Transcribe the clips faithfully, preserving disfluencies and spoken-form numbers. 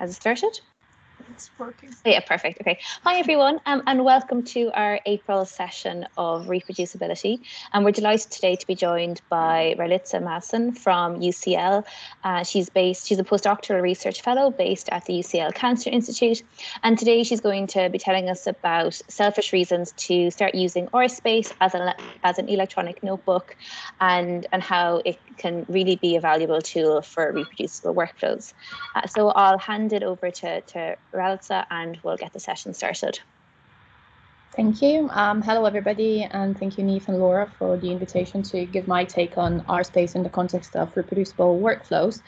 Has it started? It's working. Yeah, perfect. Okay. Hi, everyone, um, and welcome to our April session of reproducibility. And we're delighted today to be joined by Ralitsa Madsen from U C L. Uh, she's based, she's a postdoctoral research fellow based at the U C L Cancer Institute. And today she's going to be telling us about selfish reasons to start using RSpace as an, as an electronic notebook and, and how it can really be a valuable tool for reproducible workflows. Uh, so I'll hand it over to, to Ralitsa, and we'll get the session started. Thank you. Um, hello, everybody, and thank you, Niamh and Laura, for the invitation to give my take on RSpace in the context of reproducible workflows.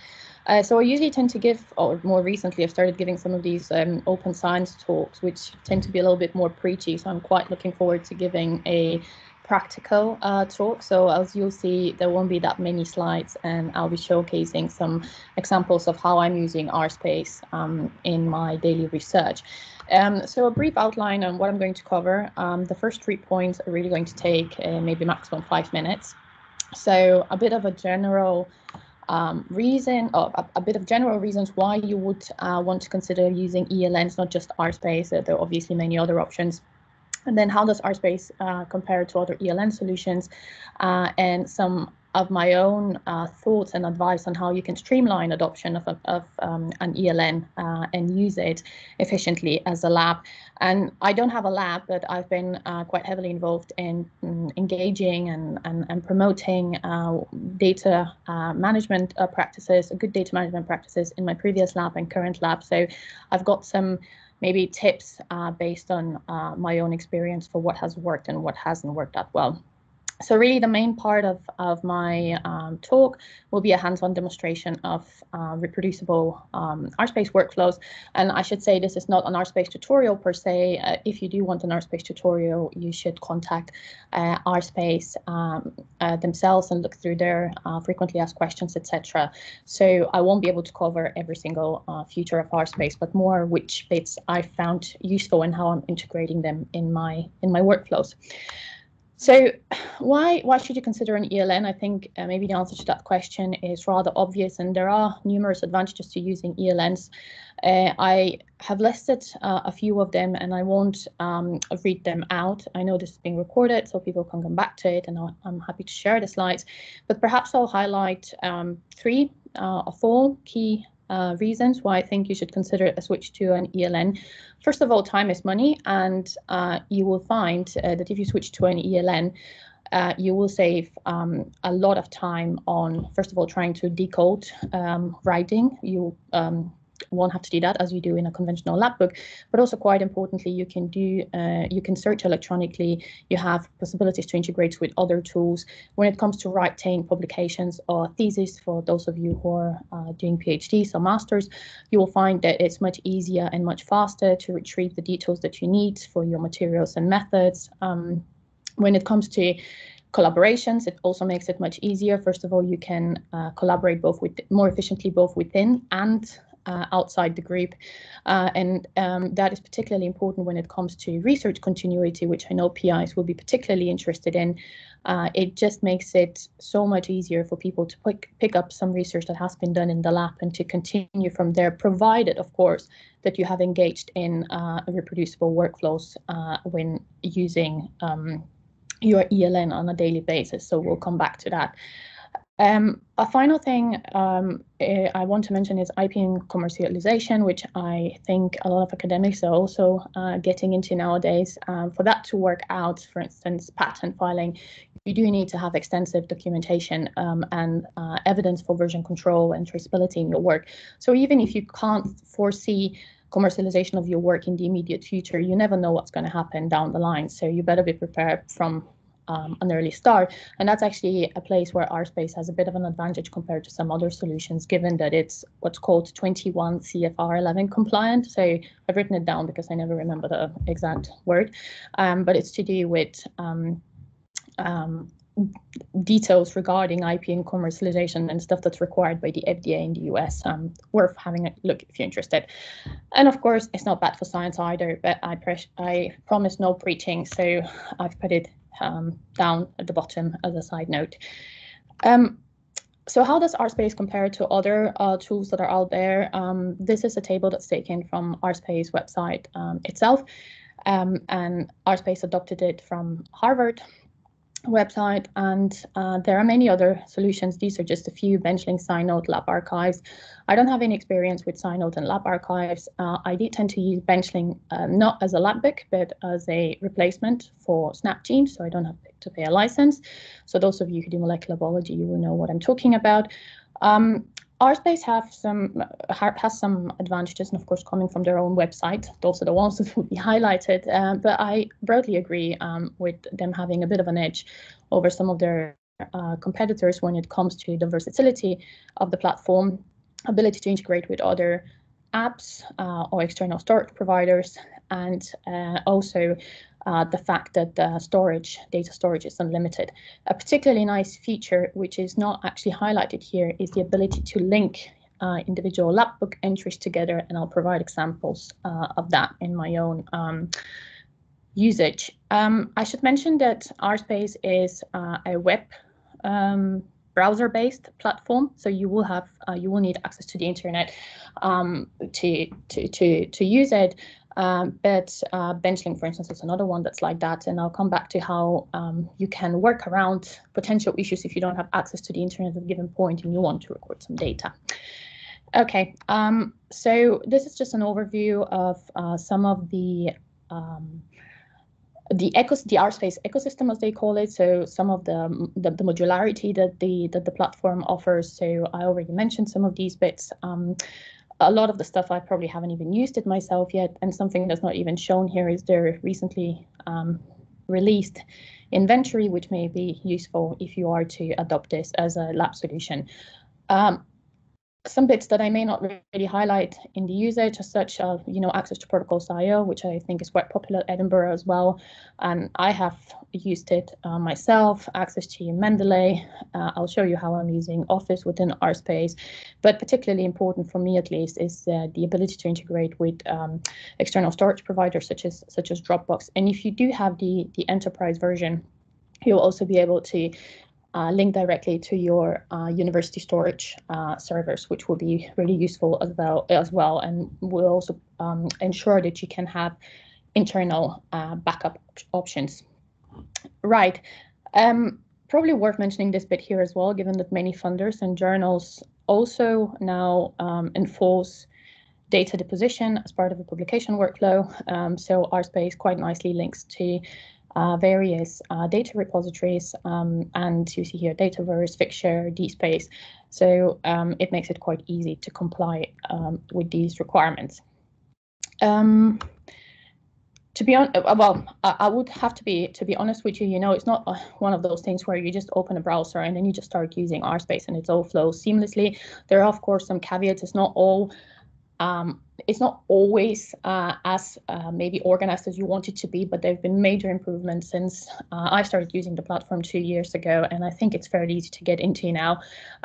Uh, so I usually tend to give, or more recently, I've started giving some of these um, open science talks, which tend to be a little bit more preachy, so I'm quite looking forward to giving a practical uh, talk. So as you'll see, there won't be that many slides, and I'll be showcasing some examples of how I'm using RSpace um, in my daily research. Um, so a brief outline on what I'm going to cover. Um, the first three points are really going to take uh, maybe maximum five minutes. So a bit of a general um, reason, or a, a bit of general reasons why you would uh, want to consider using E L Ns, not just RSpace. Uh, there are obviously many other options. And then how does RSpace uh, compare to other E L N solutions, uh, and some of my own uh, thoughts and advice on how you can streamline adoption of, a, of um, an E L N uh, and use it efficiently as a lab. And I don't have a lab, but I've been uh, quite heavily involved in um, engaging and, and, and promoting uh, data uh, management uh, practices, good data management practices in my previous lab and current lab. So I've got some maybe tips uh, based on uh, my own experience for what has worked and what hasn't worked that well. So really the main part of, of my um, talk will be a hands-on demonstration of uh, reproducible um, RSpace workflows. And I should say this is not an RSpace tutorial per se. Uh, if you do want an RSpace tutorial, you should contact uh, RSpace um, uh, themselves and look through their uh, frequently asked questions, et cetera. So I won't be able to cover every single uh, feature of RSpace, but more which bits I found useful and how I'm integrating them in my in my workflows. So why why should you consider an E L N? I think uh, maybe the answer to that question is rather obvious, and there are numerous advantages to using E L Ns. Uh, I have listed uh, a few of them, and I won't um, read them out. I know this is being recorded, so people can come back to it, and I'll, I'm happy to share the slides. But perhaps I'll highlight um, three uh, or four key Uh, reasons why I think you should consider a switch to an E L N. First of all, time is money, and uh, you will find uh, that if you switch to an E L N, uh, you will save um, a lot of time on, first of all, trying to decode um, writing. You um, won't have to do that as you do in a conventional lab book, but also quite importantly, you can do uh, you can search electronically. You have possibilities to integrate with other tools when it comes to writing publications or theses. For those of you who are uh, doing PhDs or masters, you will find that it's much easier and much faster to retrieve the details that you need for your materials and methods. Um, when it comes to collaborations, it also makes it much easier. First of all, you can uh, collaborate both with more efficiently both within and Uh, outside the group, uh, and um, that is particularly important when it comes to research continuity, which I know P Is will be particularly interested in. Uh, it just makes it so much easier for people to pick, pick up some research that has been done in the lab and to continue from there, provided, of course, that you have engaged in uh, reproducible workflows uh, when using um, your E L N on a daily basis. So we'll come back to that. Um, a final thing um, I want to mention is I P and commercialization, which I think a lot of academics are also uh, getting into nowadays. Um, for that to work out, for instance, patent filing, you do need to have extensive documentation um, and uh, evidence for version control and traceability in your work. So even if you can't foresee commercialization of your work in the immediate future, you never know what's going to happen down the line. So you better be prepared from Um, an early start, and that's actually a place where RSpace has a bit of an advantage compared to some other solutions, given that it's what's called twenty-one C F R eleven compliant. So I've written it down because I never remember the exact word, um, but it's to do with um, um, details regarding I P and commercialization and stuff that's required by the F D A in the U S. Um, worth having a look if you're interested. And of course, it's not bad for science either, but I, I promise no preaching, so I've put it Um, down at the bottom as a side note. Um, So how does RSpace compare to other uh, tools that are out there? Um, this is a table that's taken from RSpace website um, itself, um, and RSpace adopted it from Harvard website, and uh, there are many other solutions. These are just a few: BenchLing, SynNote, Lab Archives. I don't have any experience with SynNote and Lab Archives. Uh, I did tend to use BenchLing uh, not as a lab book, but as a replacement for SnapGene, so I don't have to pay a license. So those of you who do molecular biology, you will know what I'm talking about. Um, RSpace have some, has some advantages, and of course, coming from their own website, those are the ones that will be highlighted. Uh, but I broadly agree um, with them having a bit of an edge over some of their uh, competitors when it comes to the versatility of the platform, ability to integrate with other apps uh, or external storage providers, and uh, also uh, the fact that the storage, data storage is unlimited. A particularly nice feature, which is not actually highlighted here, is the ability to link uh, individual lab book entries together, and I'll provide examples uh, of that in my own um, usage. Um, I should mention that RSpace is uh, a web um, browser-based platform, so you will have uh, you will need access to the internet um, to, to to to use it. Um, but uh, BenchLing, for instance, is another one that's like that, and I'll come back to how um, you can work around potential issues if you don't have access to the internet at a given point and you want to record some data. Okay, um, so this is just an overview of uh, some of the um, The, ecos the RSpace ecosystem, as they call it, so some of the, the, the modularity that the, that the platform offers. So I already mentioned some of these bits. Um, a lot of the stuff I probably haven't even used it myself yet, and something that's not even shown here is their recently um, released inventory, which may be useful if you are to adopt this as a lab solution. Um, Some bits that I may not really highlight in the usage as such, uh, you know, access to protocols dot I O, which I think is quite popular at Edinburgh as well. And I have used it uh, myself, access to Mendeley. Uh, I'll show you how I'm using Office within RSpace. But particularly important for me, at least, is uh, the ability to integrate with um, external storage providers such as such as Dropbox. And if you do have the, the enterprise version, you'll also be able to Uh, link directly to your uh, university storage uh, servers, which will be really useful as well, as well, and will also um, ensure that you can have internal uh, backup op options. Right, um, probably worth mentioning this bit here as well, given that many funders and journals also now um, enforce data deposition as part of the publication workflow. Um, so RSpace quite nicely links to Uh, various uh, data repositories, um, and you see here Dataverse, Figshare, DSpace, so um, it makes it quite easy to comply um, with these requirements. Um, to be on, well, I, I would have to be to be honest with you. You know, it's not uh, one of those things where you just open a browser and then you just start using RSpace and it all flows seamlessly. There are of course some caveats. It's not all. Um, it's not always uh, as uh, maybe organized as you want it to be, but there have been major improvements since uh, I started using the platform two years ago, and I think it's fairly easy to get into now.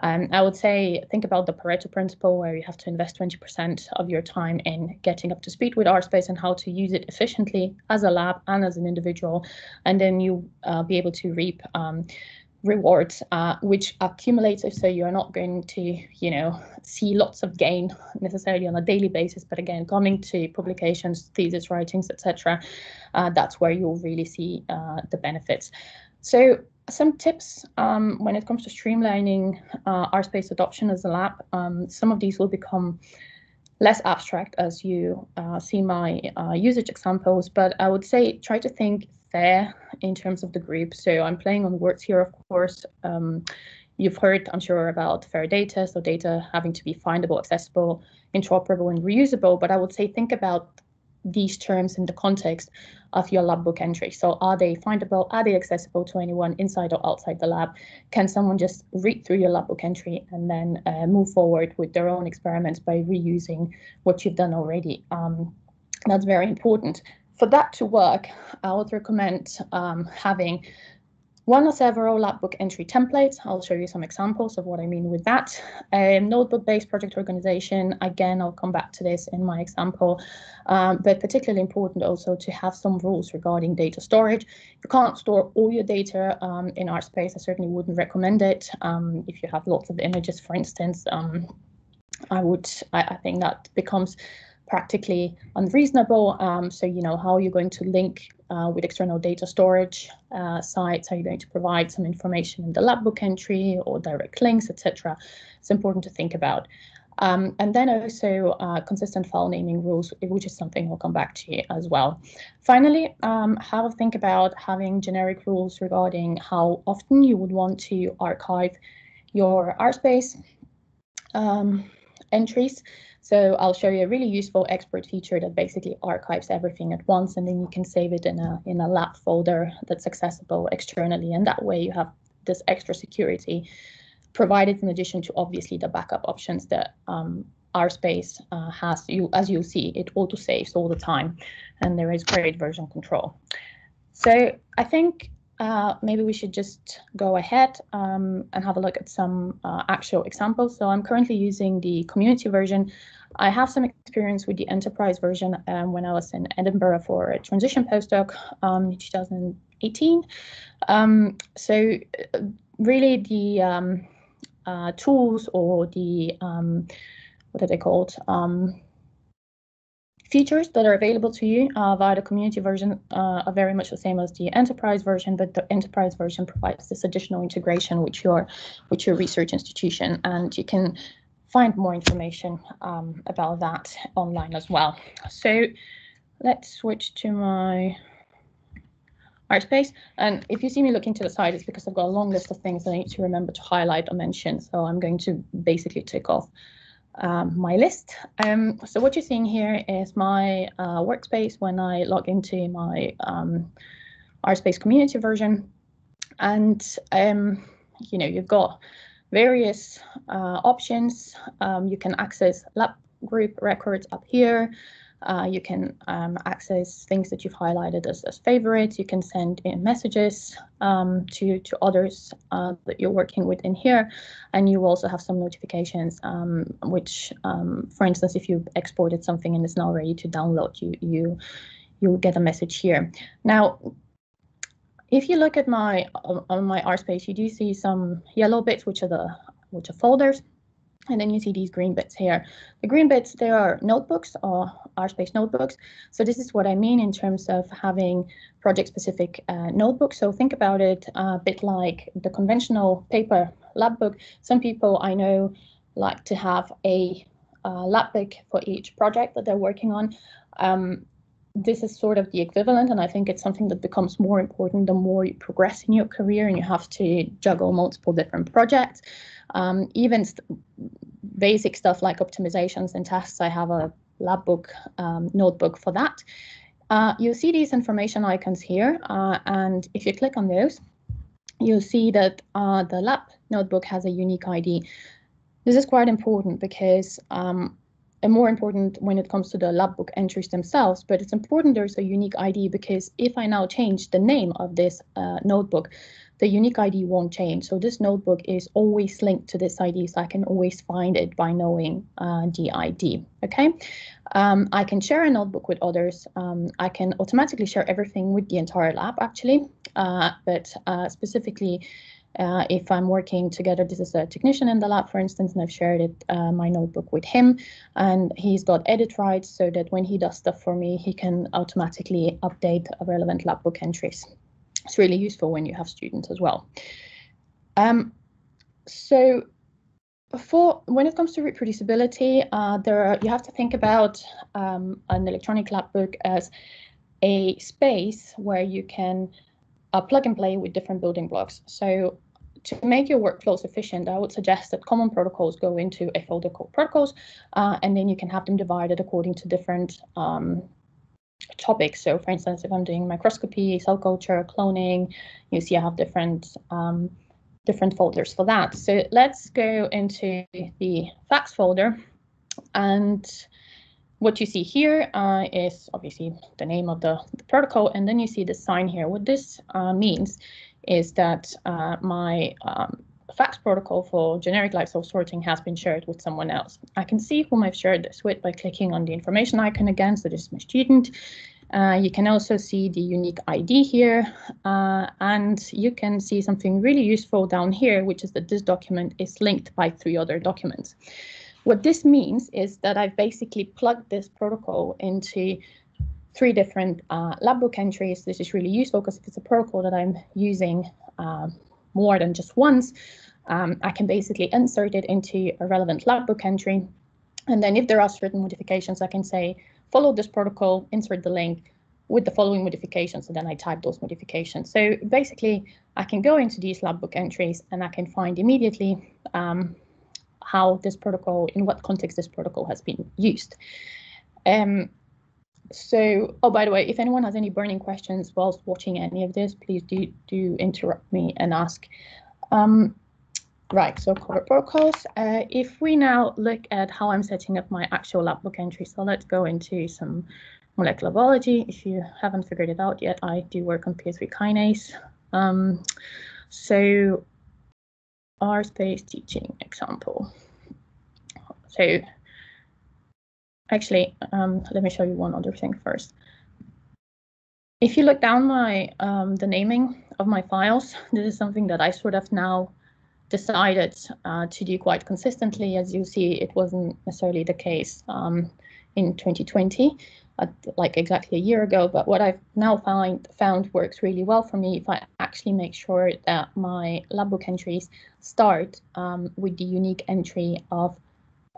Um, I would say think about the Pareto principle, where you have to invest twenty percent of your time in getting up to speed with RSpace and how to use it efficiently as a lab and as an individual, and then you uh, be able to reap um, rewards uh, which are cumulative, so you're not going to, you know, see lots of gain necessarily on a daily basis, but again, coming to publications, thesis writings, et cetera, uh, that's where you'll really see uh, the benefits. So some tips um, when it comes to streamlining uh, RSpace adoption as a lab. Um, some of these will become less abstract as you uh, see my uh, usage examples, but I would say try to think fair in terms of the group. So I'm playing on words here, of course. Um, you've heard, I'm sure, about fair data, so data having to be findable, accessible, interoperable, and reusable, but I would say think about these terms in the context of your lab book entry. So are they findable? Are they accessible to anyone inside or outside the lab? Can someone just read through your lab book entry and then uh, move forward with their own experiments by reusing what you've done already? Um, that's very important. For that to work, I would recommend um, having one or several Labbook entry templates. I'll show you some examples of what I mean with that. A notebook-based project organization. Again, I'll come back to this in my example, um, but particularly important also to have some rules regarding data storage. You can't store all your data um, in RSpace. I certainly wouldn't recommend it. Um, if you have lots of images, for instance, um, I would. I, I think that becomes practically unreasonable. Um, so, you know, how are you going to link Uh, with external data storage uh, sites? Are you going to provide some information in the Labbook entry or direct links, et cetera? It's important to think about. Um, and then also uh, consistent file naming rules, which is something we'll come back to as well. Finally, um, have a think about having generic rules regarding how often you would want to archive your RSpace um, entries. So I'll show you a really useful export feature that basically archives everything at once, and then you can save it in a in a lab folder that's accessible externally, and that way you have this extra security provided in addition to obviously the backup options that um, RSpace uh, has. You, as you'll see, it auto saves all the time, and there is great version control. So I think uh, maybe we should just go ahead um, and have a look at some uh, actual examples. So I'm currently using the community version. I have some experience with the enterprise version um, when I was in Edinburgh for a transition postdoc um, in two thousand eighteen. Um, so really the um, uh, tools or the, um, what are they called? Um, features that are available to you uh, via the community version uh, are very much the same as the enterprise version, but the enterprise version provides this additional integration with your, with your research institution, and you can find more information um, about that online as well. So let's switch to my RSpace, and if you see me looking to the side, it's because I've got a long list of things that I need to remember to highlight or mention, so I'm going to basically tick off um, my list. Um, so what you're seeing here is my uh, workspace when I log into my um, RSpace community version, and um, you know, you've got various uh, options. Um, you can access lab group records up here. Uh, you can um, access things that you've highlighted as, as favorites. You can send in messages um, to, to others uh, that you're working with in here. And you also have some notifications, um, which, um, for instance, if you exported something and it's now ready to download, you, you, you'll get a message here. Now, if you look at my on my RSpace, you do see some yellow bits, which are the which are folders, and then you see these green bits here. The green bits, they are notebooks or RSpace notebooks. So this is what I mean in terms of having project-specific uh, notebooks. So think about it a bit like the conventional paper lab book. Some people I know like to have a uh, lab book for each project that they're working on. Um, This is sort of the equivalent, and I think it's something that becomes more important the more you progress in your career and you have to juggle multiple different projects. Um, even st basic stuff like optimizations and tests, I have a lab book um, notebook for that. Uh, you'll see these information icons here, uh, and if you click on those, you'll see that uh, the lab notebook has a unique I D. This is quite important because um, and more important when it comes to the lab book entries themselves, but it's important there's a unique I D, because if I now change the name of this uh, notebook, the unique I D won't change. So this notebook is always linked to this I D, so I can always find it by knowing uh, the I D. Okay, um, I can share a notebook with others. Um, I can automatically share everything with the entire lab, actually, uh, but uh, specifically, Uh, if I'm working together, this is a technician in the lab, for instance, and I've shared it, uh, my notebook with him, and he's got edit rights so that when he does stuff for me, he can automatically update relevant lab book entries. It's really useful when you have students as well. Um, so for when it comes to reproducibility, uh, there are, you have to think about um, an electronic lab book as a space where you can uh, plug and play with different building blocks. So to make your workflows efficient, I would suggest that common protocols go into a folder called protocols, uh, and then you can have them divided according to different um, topics. So for instance, if I'm doing microscopy, cell culture, cloning, you see I have different um, different folders for that. So let's go into the facts folder, and what you see here uh, is obviously the name of the, the protocol, and then you see this sign here. What this uh, means is that uh, my um, fax protocol for generic light source sorting has been shared with someone else. I can see whom I've shared this with by clicking on the information icon again, so this is my student. Uh, you can also see the unique I D here, uh, and you can see something really useful down here, which is that this document is linked by three other documents. What this means is that I've basically plugged this protocol into three different uh, lab book entries. This is really useful because if it's a protocol that I'm using uh, more than just once, um, I can basically insert it into a relevant lab book entry. And then if there are certain modifications, I can say, follow this protocol, insert the link with the following modifications, and then I type those modifications. So basically, I can go into these lab book entries and I can find immediately um, how this protocol, in what context this protocol has been used. Um, so, oh, by the way, if anyone has any burning questions whilst watching any of this, please do, do interrupt me and ask. Um, Right, so cover protocols. Uh, if we now look at how I'm setting up my actual lab book entry, so let's go into some molecular biology. If you haven't figured it out yet, I do work on P I three kinase. Um, so RSpace teaching example. So actually, um, let me show you one other thing first. If you look down my um, the naming of my files, this is something that I sort of now decided uh, to do quite consistently. As you see, it wasn't necessarily the case um, in twenty twenty, uh, like exactly a year ago. But what I've now found found works really well for me if I actually make sure that my lab book entries start um, with the unique entry of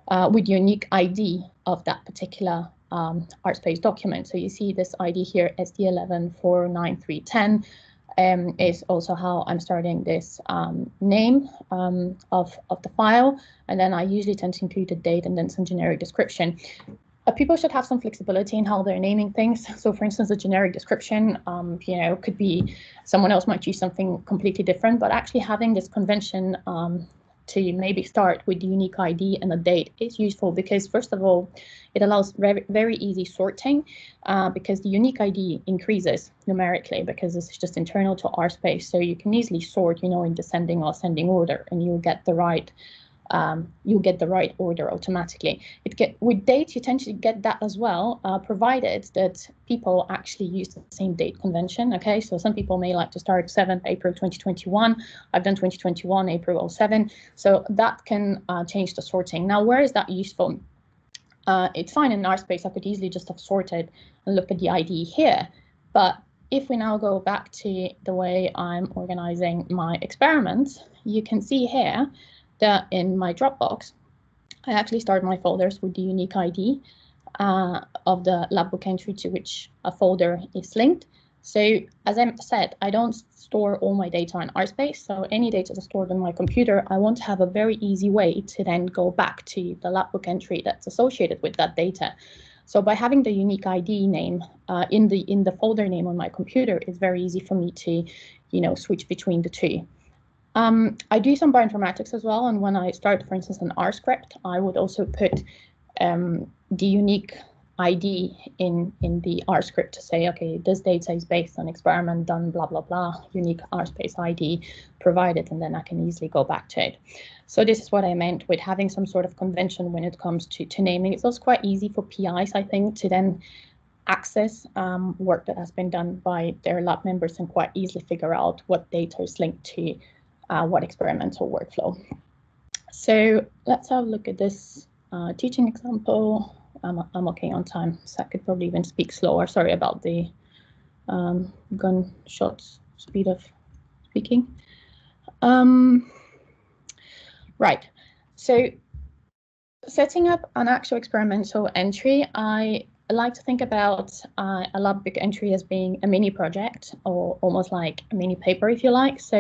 uh, with the unique I D of that particular um, RSpace document. So you see this I D here, S D one one four nine three one zero. Um, is also how I'm starting this um, name um, of, of the file, and then I usually tend to include the date and then some generic description. But people should have some flexibility in how they're naming things. So for instance, the generic description, um, you know, could be someone else might use something completely different, but actually having this convention um, to maybe start with the unique I D and the date is useful because, first of all, it allows very easy sorting uh, because the unique I D increases numerically because this is just internal to RSpace. So you can easily sort, you know, in descending or ascending order, and you'll get the right um, you'll get the right order automatically. It get with date you tend to get that as well, uh, provided that people actually use the same date convention. Okay, so some people may like to start seventh April twenty twenty-one. I've done twenty twenty-one April oh seven, so that can uh, change the sorting. Now, where is that useful? Uh, it's fine in RSpace. I could easily just have sorted and look at the I D here, but if we now go back to the way I'm organizing my experiments, you can see here that in my Dropbox, I actually start my folders with the unique I D uh, of the lab book entry to which a folder is linked. So as I said, I don't store all my data in RSpace, so any data that's stored on my computer, I want to have a very easy way to then go back to the lab book entry that's associated with that data. So by having the unique I D name uh, in the in the folder name on my computer, it's very easy for me to, you know, switch between the two. Um, I do some bioinformatics as well, and when I start, for instance, an R script, I would also put um, the unique I D in, in the R script to say, okay, this data is based on experiment done, blah, blah, blah, unique RSpace I D provided, and then I can easily go back to it. So this is what I meant with having some sort of convention when it comes to, to naming. It's also quite easy for P Is, I think, to then access um, work that has been done by their lab members and quite easily figure out what data is linked to Uh, what experimental workflow. So let's have a look at this uh, teaching example. I'm, I'm okay on time, so I could probably even speak slower. Sorry about the um, gunshot speed of speaking. Um, right, so setting up an actual experimental entry, I I like to think about uh, a lab book entry as being a mini project, or almost like a mini paper, if you like. So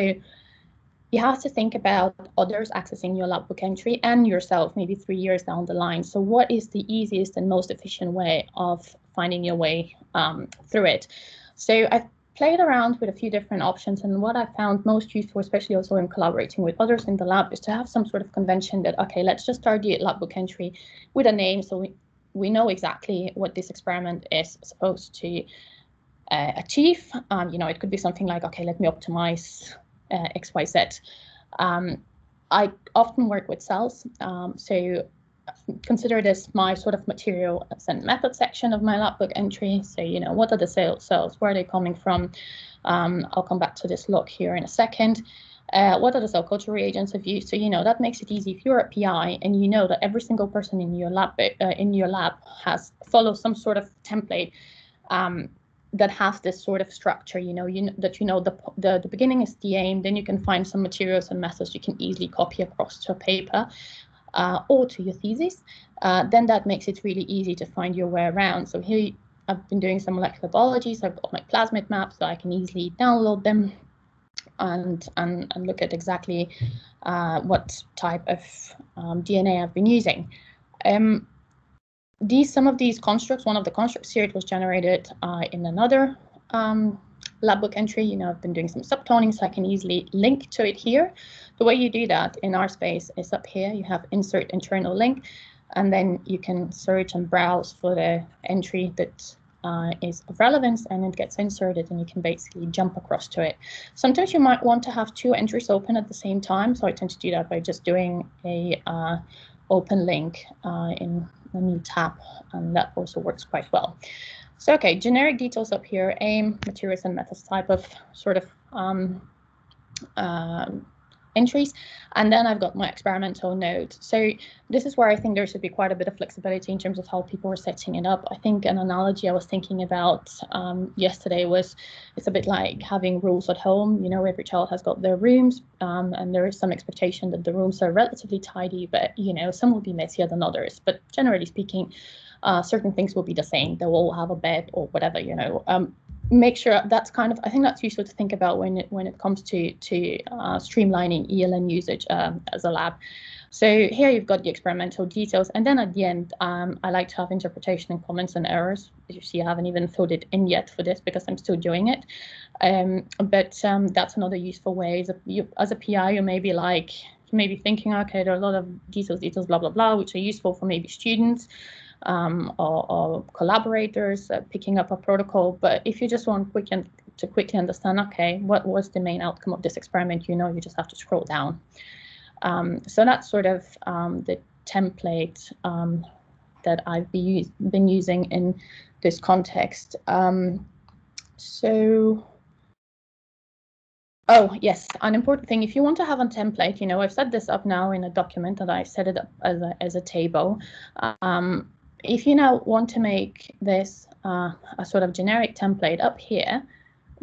you have to think about others accessing your lab book entry and yourself maybe three years down the line. So what is the easiest and most efficient way of finding your way um, through it? So I've played around with a few different options, and what I found most useful, especially also in collaborating with others in the lab, is to have some sort of convention that, okay, let's just start the lab book entry with a name so we, we know exactly what this experiment is supposed to uh, achieve. Um, you know, it could be something like, okay, let me optimize uh, X Y Z. Um, I often work with cells, um, so consider this my sort of material and method section of my lab book entry. So, you know, what are the cells? Where are they coming from? Um, I'll come back to this log here in a second. Uh, what are the cell culture reagents I've used? So, you know, that makes it easy if you're a P I and you know that every single person in your lab uh, in your lab has followed some sort of template um, that has this sort of structure, you know, you know that you know the, the the beginning is the aim, then you can find some materials and methods you can easily copy across to a paper uh, or to your thesis. Uh, then that makes it really easy to find your way around. So here I've been doing some molecular biology, so I've got my plasmid maps, so I can easily download them and and, and look at exactly uh, what type of um, D N A I've been using. Um, These some of these constructs, one of the constructs here, it was generated uh, in another um, lab book entry. You know, I've been doing some subtoning, so I can easily link to it here. The way you do that in RSpace is up here. You have insert internal link, and then you can search and browse for the entry that uh, is of relevance, and it gets inserted, and you can basically jump across to it. Sometimes you might want to have two entries open at the same time, so I tend to do that by just doing a uh, open link uh, in a new tab, and that also works quite well. So, okay, generic details up here, aim, materials and methods type of sort of um, uh, entries. And then I've got my experimental node. So this is where I think there should be quite a bit of flexibility in terms of how people are setting it up. I think an analogy I was thinking about um, yesterday was, it's a bit like having rules at home. You know, every child has got their rooms, um, and there is some expectation that the rooms are relatively tidy, but, you know, some will be messier than others. But generally speaking, uh, certain things will be the same. They will all have a bed or whatever, you know. Um, Make sure that's kind of, I think that's useful to think about when it, when it comes to to uh, streamlining E L N usage um, as a lab. So here you've got the experimental details, and then at the end, um, I like to have interpretation and comments and errors. As you see, I haven't even filled it in yet for this because I'm still doing it. Um, but um, that's another useful way. As a, you, as a P I, you may be like, you may be thinking, okay, there are a lot of details, details, blah, blah, blah, which are useful for maybe students. Um, or, or collaborators uh, picking up a protocol, but if you just want quick and to quickly understand, okay, what was the main outcome of this experiment, you know, you just have to scroll down. Um, so that's sort of um, the template um, that I've be been using in this context. Um, so. Oh, yes, an important thing, if you want to have a template, you know, I've set this up now in a document and I set it up as a, as a table. Um, if you now want to make this uh, a sort of generic template up here,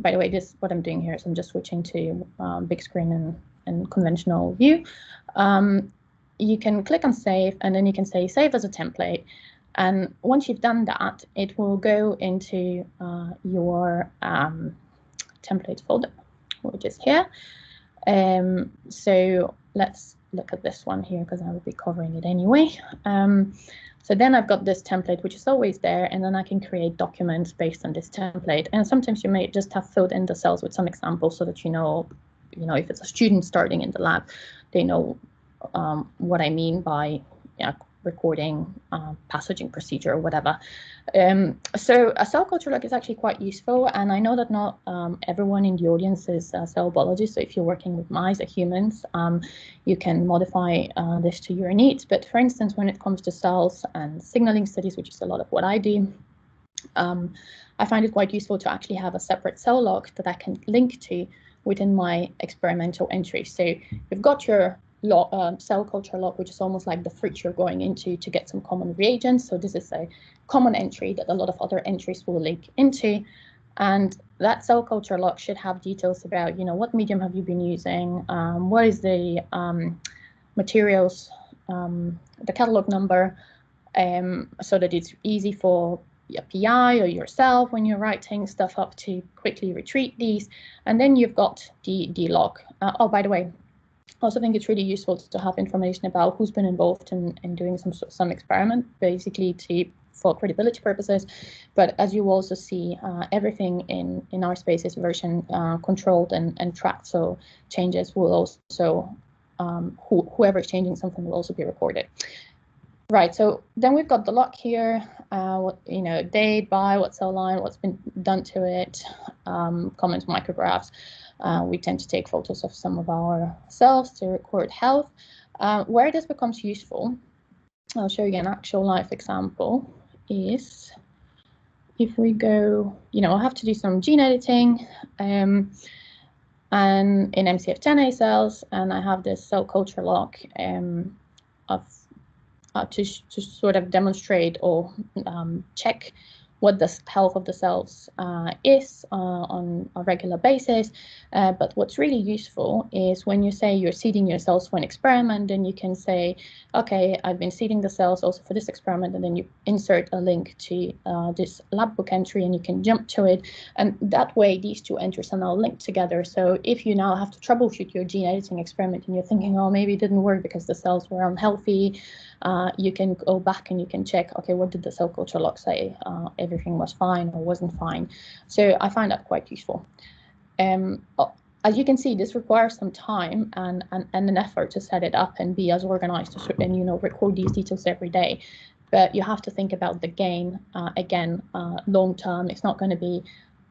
by the way, this what I'm doing here is I'm just switching to um, big screen and, and conventional view. Um, you can click on save, and then you can say save as a template. And once you've done that, it will go into uh, your um, template folder, which is here. Um, so let's look at this one here because I will be covering it anyway. Um, so then I've got this template, which is always there, and then I can create documents based on this template. And sometimes you may just have filled in the cells with some examples so that you know, you know, if it's a student starting in the lab, they know um, what I mean by yeah, recording, uh, passaging procedure or whatever. Um, so a cell culture log is actually quite useful, and I know that not um, everyone in the audience is a cell biologist, so if you're working with mice or humans, um, you can modify uh, this to your needs. But for instance, when it comes to cells and signaling studies, which is a lot of what I do, um, I find it quite useful to actually have a separate cell log that I can link to within my experimental entry. So you've got your Log, um, cell culture log, which is almost like the fridge you're going into to get some common reagents. So this is a common entry that a lot of other entries will link into, and that cell culture log should have details about, you know, what medium have you been using, um, what is the um, materials, um, the catalog number, um, so that it's easy for a P I or yourself when you're writing stuff up to quickly retrieve these. And then you've got the, the log. Uh, oh, by the way, I also think it's really useful to have information about who's been involved in, in doing some some experiment, basically to for credibility purposes. But as you also see, uh, everything in, in RSpace is version uh, controlled and, and tracked, so changes will also, um, who, whoever is changing something will also be recorded. Right, so then we've got the log here, uh, what, you know, date, by, what cell line, what's been done to it, um, comments, micrographs. Uh, we tend to take photos of some of our cells to record health. Uh, where this becomes useful, I'll show you an actual life example, is if we go, you know, I'll have to do some gene editing um, and in M C F ten A cells, and I have this cell culture lock um, of uh, to, to sort of demonstrate or um, check what the health of the cells uh, is uh, on a regular basis. Uh, but what's really useful is when you say you're seeding your cells for an experiment, then you can say, okay, I've been seeding the cells also for this experiment, and then you insert a link to uh, this lab book entry and you can jump to it. And that way these two entries are now linked together. So if you now have to troubleshoot your gene editing experiment and you're thinking, oh, maybe it didn't work because the cells were unhealthy, uh, you can go back and you can check, okay, what did the cell culture log say? Uh, everything was fine or wasn't fine. So I find that quite useful. Um, as you can see, this requires some time and, and, and an effort to set it up and be as organized as, and, you know, record these details every day. But you have to think about the gain, uh, again, uh, long term. It's not going to be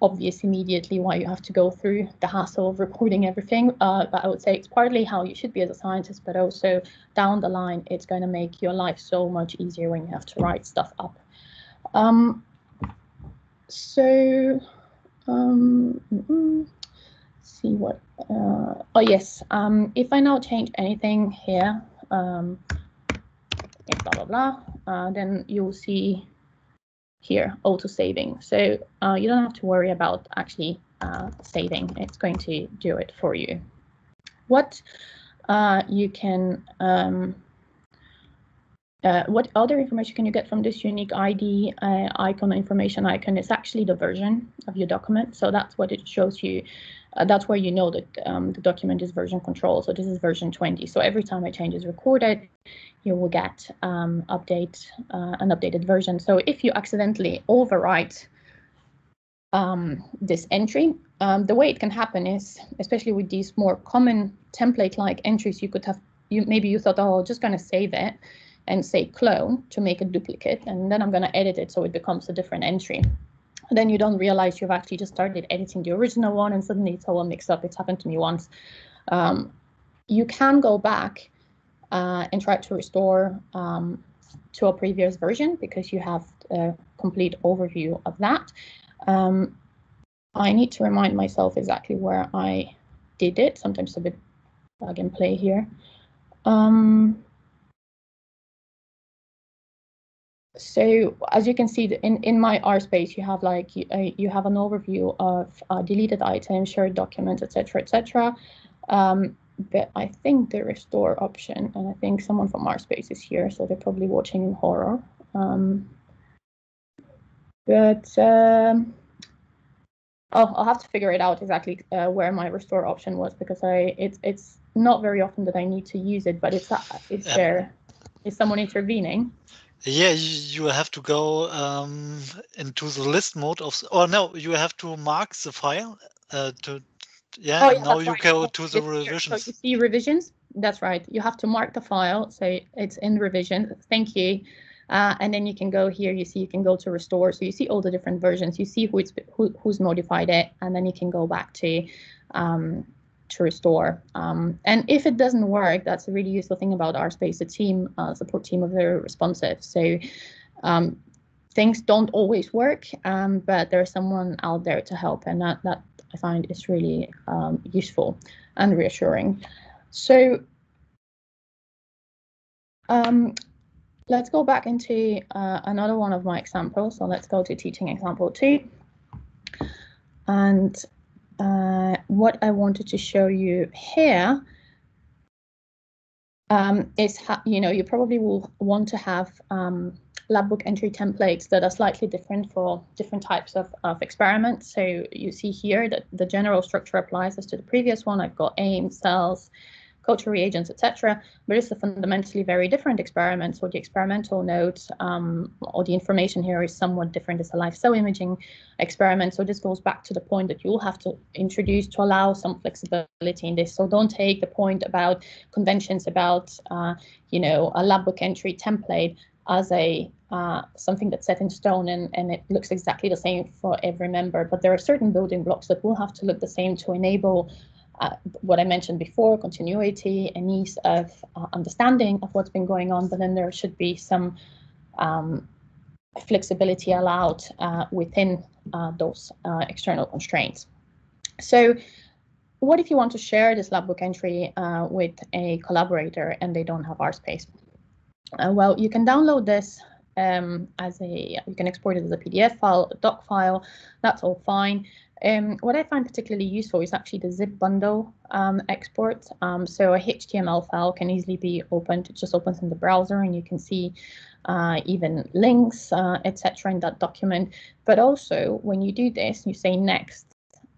obvious immediately why you have to go through the hassle of recording everything. Uh, but I would say it's partly how you should be as a scientist, but also down the line, it's going to make your life so much easier when you have to write stuff up. Um, So, um, let's see what, uh, oh yes, um, if I now change anything here, um, blah, blah, blah, uh, then you'll see here auto saving. So uh, you don't have to worry about actually uh, saving, it's going to do it for you. What uh, you can, um, Uh, what other information can you get from this unique I D uh, icon, information icon? It's actually the version of your document. So that's what it shows you. Uh, that's where you know that um, the document is version control. So this is version twenty. So every time a change is recorded, you will get um, update, uh, an updated version. So if you accidentally overwrite um, this entry, um, the way it can happen is, especially with these more common template-like entries, you could have, you, maybe you thought, oh, I'm just going to save it and say clone to make a duplicate, and then I'm going to edit it so it becomes a different entry. And then you don't realize you've actually just started editing the original one, and suddenly it's all mixed up. It's happened to me once. Um, you can go back uh, and try to restore um, to a previous version because you have a complete overview of that. Um, I need to remind myself exactly where I did it. Sometimes it's a bit plug and play here. Um, So as you can see in, in my RSpace, you have like you, uh, you have an overview of uh, deleted items, shared documents, et cetera, et cetera. Um, but I think the restore option, and I think someone from RSpace is here, so they're probably watching in horror. Um, but um, I'll, I'll have to figure it out exactly uh, where my restore option was, because I it's it's not very often that I need to use it. But it's uh, is there is someone intervening? Yeah, you will have to go um, into the list mode of, or no, you have to mark the file. Uh, to, yeah, oh, yeah, now you right. go to the revisions. So you see revisions? That's right. You have to mark the file, so it's in revision. Thank you. Uh, and then you can go here. You see, you can go to restore. So you see all the different versions. You see who it's who who's modified it, and then you can go back to. Um, to restore. Um, and if it doesn't work, that's a really useful thing about RSpace. The team, uh, support team, are very responsive. So um, things don't always work, um, but there's someone out there to help. And that, that I find is really um, useful and reassuring. So um, let's go back into uh, another one of my examples. So let's go to teaching example two. And Uh, what I wanted to show you here um, is, how, you know, you probably will want to have um, lab book entry templates that are slightly different for different types of, of experiments. So you see here that the general structure applies as to the previous one. I've got aim, cells, culture reagents, et cetera. But it's a fundamentally very different experiment. So the experimental notes um, or the information here is somewhat different. It's a live cell imaging experiment. So this goes back to the point that you'll have to introduce to allow some flexibility in this. So don't take the point about conventions about, uh, you know, a lab book entry template as a uh, something that's set in stone and, and it looks exactly the same for every member. But there are certain building blocks that will have to look the same to enable uh, what I mentioned before, continuity and ease of uh, understanding of what's been going on. But then there should be some um, flexibility allowed uh, within uh, those uh, external constraints. So what if you want to share this lab book entry uh, with a collaborator and they don't have RSpace? Uh, well, you can download this um, as a, you can export it as a P D F file, a doc file, that's all fine. Um, what I find particularly useful is actually the zip bundle um, export. Um, so a H T M L file can easily be opened. It just opens in the browser and you can see uh, even links, uh, et cetera in that document. But also when you do this, you say next.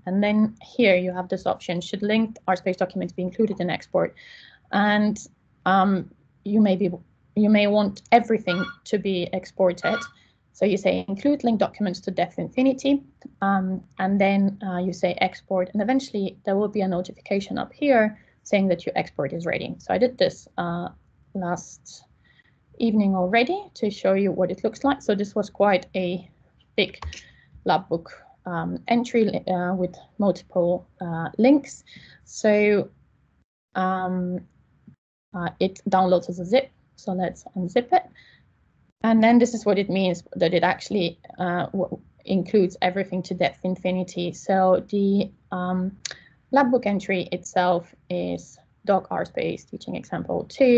And then here you have this option, should linked RSpace documents be included in export? And um, you may be, you may want everything to be exported. So you say include linked documents to depth infinity, um, and then uh, you say export, and eventually there will be a notification up here saying that your export is ready. So I did this uh, last evening already to show you what it looks like. So this was quite a big lab book Um, entry uh, with multiple uh, links. So um, uh, it downloads as a zip. So let's unzip it. And then this is what it means, that it actually uh, w includes everything to depth infinity. So the um, lab book entry itself is doc RSpace teaching example two.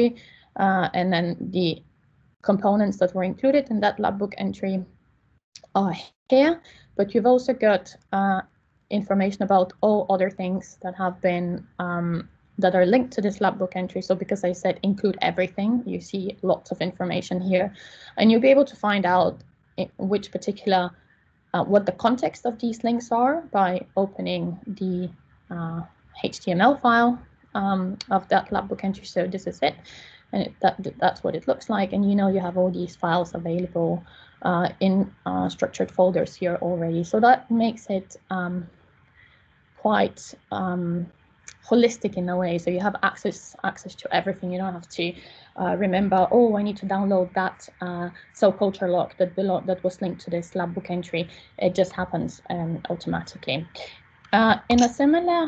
Uh, and then the components that were included in that lab book entry are here, but you've also got uh, information about all other things that have been um, that are linked to this lab book entry. So because I said include everything, you see lots of information here, and you'll be able to find out which particular uh, what the context of these links are by opening the uh, H T M L file um, of that lab book entry. So this is it, and it, that that's what it looks like, and you know you have all these files available Uh, in uh, structured folders here already. So that makes it um, quite um, holistic in a way. So you have access access to everything. You don't have to uh, remember, oh, I need to download that uh, cell culture log that belong that was linked to this lab book entry. It just happens um, automatically. Uh, in a similar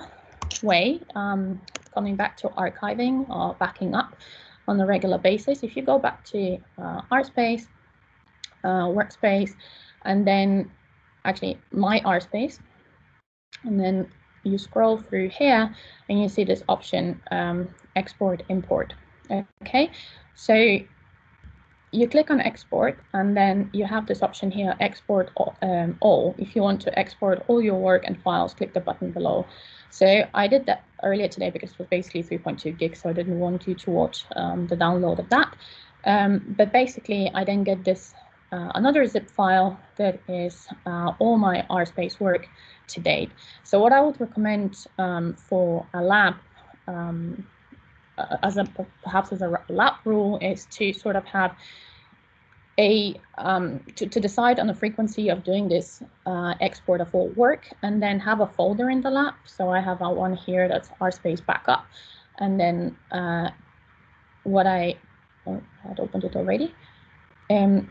way, um, coming back to archiving or backing up on a regular basis, if you go back to uh, RSpace, Uh, workspace, and then actually my RSpace, and then you scroll through here and you see this option um, export import. Okay, so you click on export and then you have this option here, export um, all. If you want to export all your work and files, click the button below. So I did that earlier today because it was basically three point two gigs, so I didn't want you to watch um, the download of that, um, but basically I then get this Uh, another zip file that is uh, all my RSpace work to date. So what I would recommend um, for a lab, um, as a, perhaps as a lab rule, is to sort of have a, um, to, to decide on the frequency of doing this uh, export of all work, and then have a folder in the lab. So I have a one here that's RSpace backup, and then uh, what I, oh, I had opened it already. Um,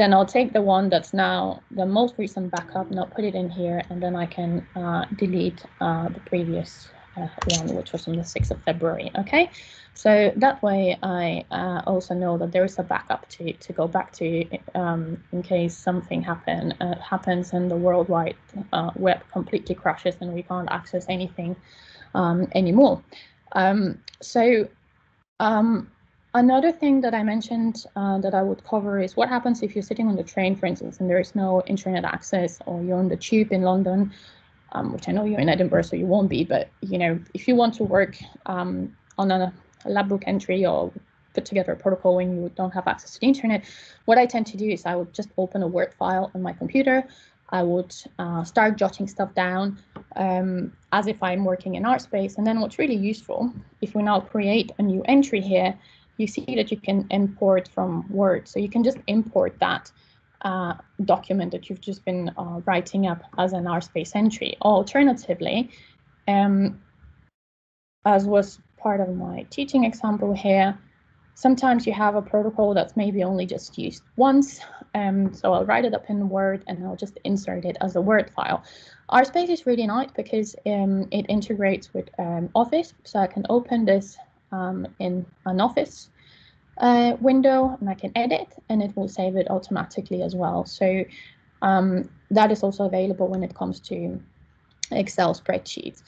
Then I'll take the one that's now the most recent backup, and I'll put it in here, and then I can uh, delete uh, the previous uh, one, which was on the sixth of February. Okay, so that way I uh, also know that there is a backup to to go back to um, in case something happen uh, happens and the World Wide uh, Web completely crashes and we can't access anything um, anymore. Um, so. Um, Another thing that I mentioned uh, that I would cover is what happens if you're sitting on the train, for instance, and there is no internet access, or you're on the tube in London, um, which I know you're in Edinburgh, so you won't be. But, you know, if you want to work um, on a lab book entry or put together a protocol when you don't have access to the internet, what I tend to do is I would just open a Word file on my computer. I would uh, start jotting stuff down um, as if I'm working in RSpace. And then what's really useful, if we now create a new entry here, you see that you can import from Word. So you can just import that uh, document that you've just been uh, writing up as an RSpace entry. Alternatively, um, as was part of my teaching example here, Sometimes you have a protocol that's maybe only just used once, um, so I'll write it up in Word and I'll just insert it as a Word file. RSpace is really nice because um, it integrates with um, Office, so I can open this um, in an Office uh, window and I can edit, and it will save it automatically as well. So um, that is also available when it comes to Excel spreadsheets.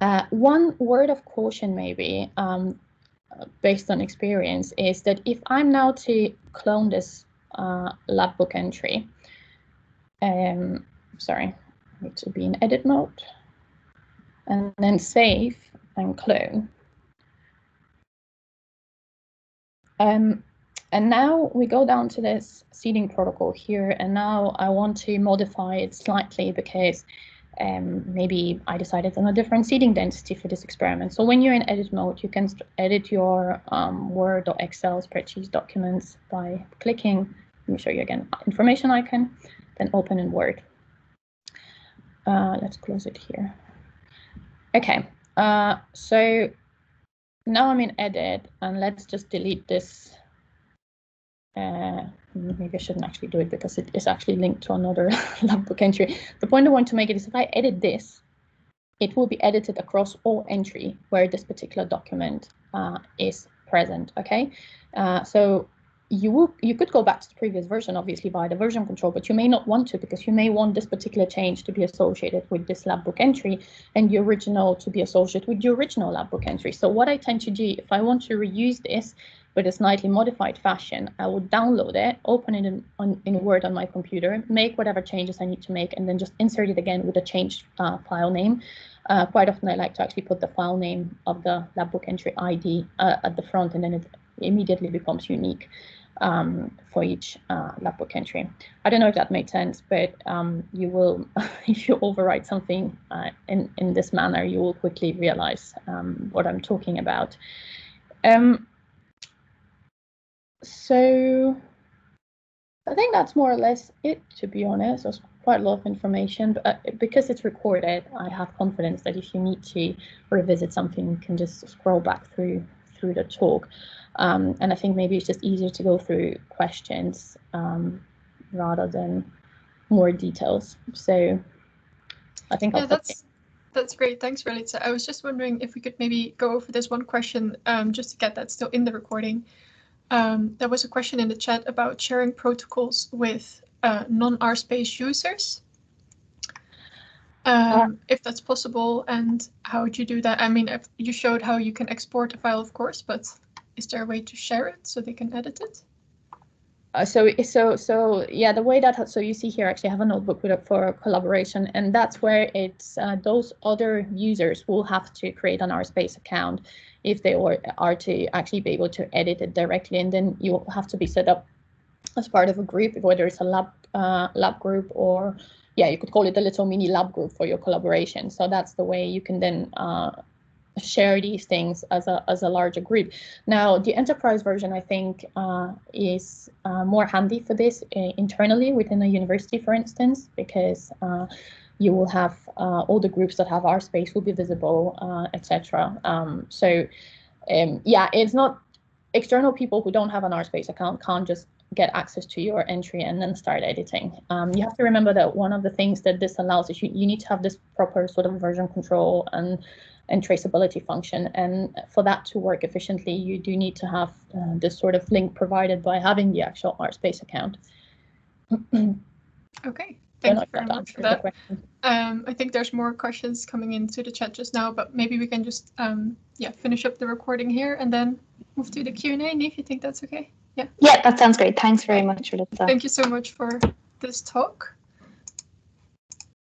Uh, one word of caution maybe, um, based on experience, is that if I'm now to clone this uh, lab book entry, um, sorry, I need to be in edit mode, and then save and clone. Um, and now we go down to this seeding protocol here, and now I want to modify it slightly because Um, maybe I decided on a different seeding density for this experiment. So when you're in edit mode, you can edit your um, Word or Excel spreadsheet documents by clicking, let me show you again, information icon, then open in Word. Uh, let's close it here. Okay, uh, so now I'm in edit, and let's just delete this. Uh, maybe I shouldn't actually do it because it is actually linked to another lab book entry. The point I want to make it is if I edit this, it will be edited across all entry where this particular document uh, is present. OK, uh, so you will, you could go back to the previous version, obviously, by the version control, but you may not want to because you may want this particular change to be associated with this lab book entry and the original to be associated with the original lab book entry. So what I tend to do if I want to reuse this, with a slightly modified fashion, I would download it, open it in, on, in Word on my computer, make whatever changes I need to make, and then just insert it again with a changed uh, file name. Uh, quite often I like to actually put the file name of the lab book entry I D uh, at the front, and then it immediately becomes unique um, for each uh, lab book entry. I don't know if that made sense, but um, you will, if you overwrite something uh, in, in this manner, you will quickly realize um, what I'm talking about. Um, So I think that's more or less it, to be honest. There's quite a lot of information, but because it's recorded, I have confidence that if you need to revisit something, you can just scroll back through through the talk. Um, and I think maybe it's just easier to go through questions um, rather than more details. So I think yeah, that's that's great. Thanks, Ralitsa. I was just wondering if we could maybe go over this one question um, just to get that still in the recording. Um, there was a question in the chat about sharing protocols with uh, non-RSpace users, um, yeah. if that's possible, and how would you do that? I mean, if you showed how you can export a file, of course, but is there a way to share it so they can edit it? Uh, so, so, so, yeah, the way that, so you see here, actually I have a notebook with a, for collaboration, and that's where it's uh, those other users will have to create an RSpace account if they or, are to actually be able to edit it directly, and then you have to be set up as part of a group, whether it's a lab uh, lab group or, yeah, you could call it a little mini lab group for your collaboration. So that's the way you can then uh, share these things as a as a larger group. Now the enterprise version, I think, uh, is uh, more handy for this uh, internally within a university, for instance, because uh, you will have uh, all the groups that have RSpace will be visible, uh, et cetera. Um, so um, yeah, it's not external people who don't have an RSpace account can't just get access to your entry and then start editing. Um, you have to remember that one of the things that this allows is you, you need to have this proper sort of version control and and traceability function, and for that to work efficiently, you do need to have uh, this sort of link provided by having the actual RSpace account. Okay, thank you very much for that. Um, I think there's more questions coming into the chat just now, but maybe we can just um, yeah finish up the recording here and then move to the Q and A. Niamh, you think that's okay? Yeah. Yeah, that sounds great. Thanks very much, Ralitsa. Thank you so much for this talk.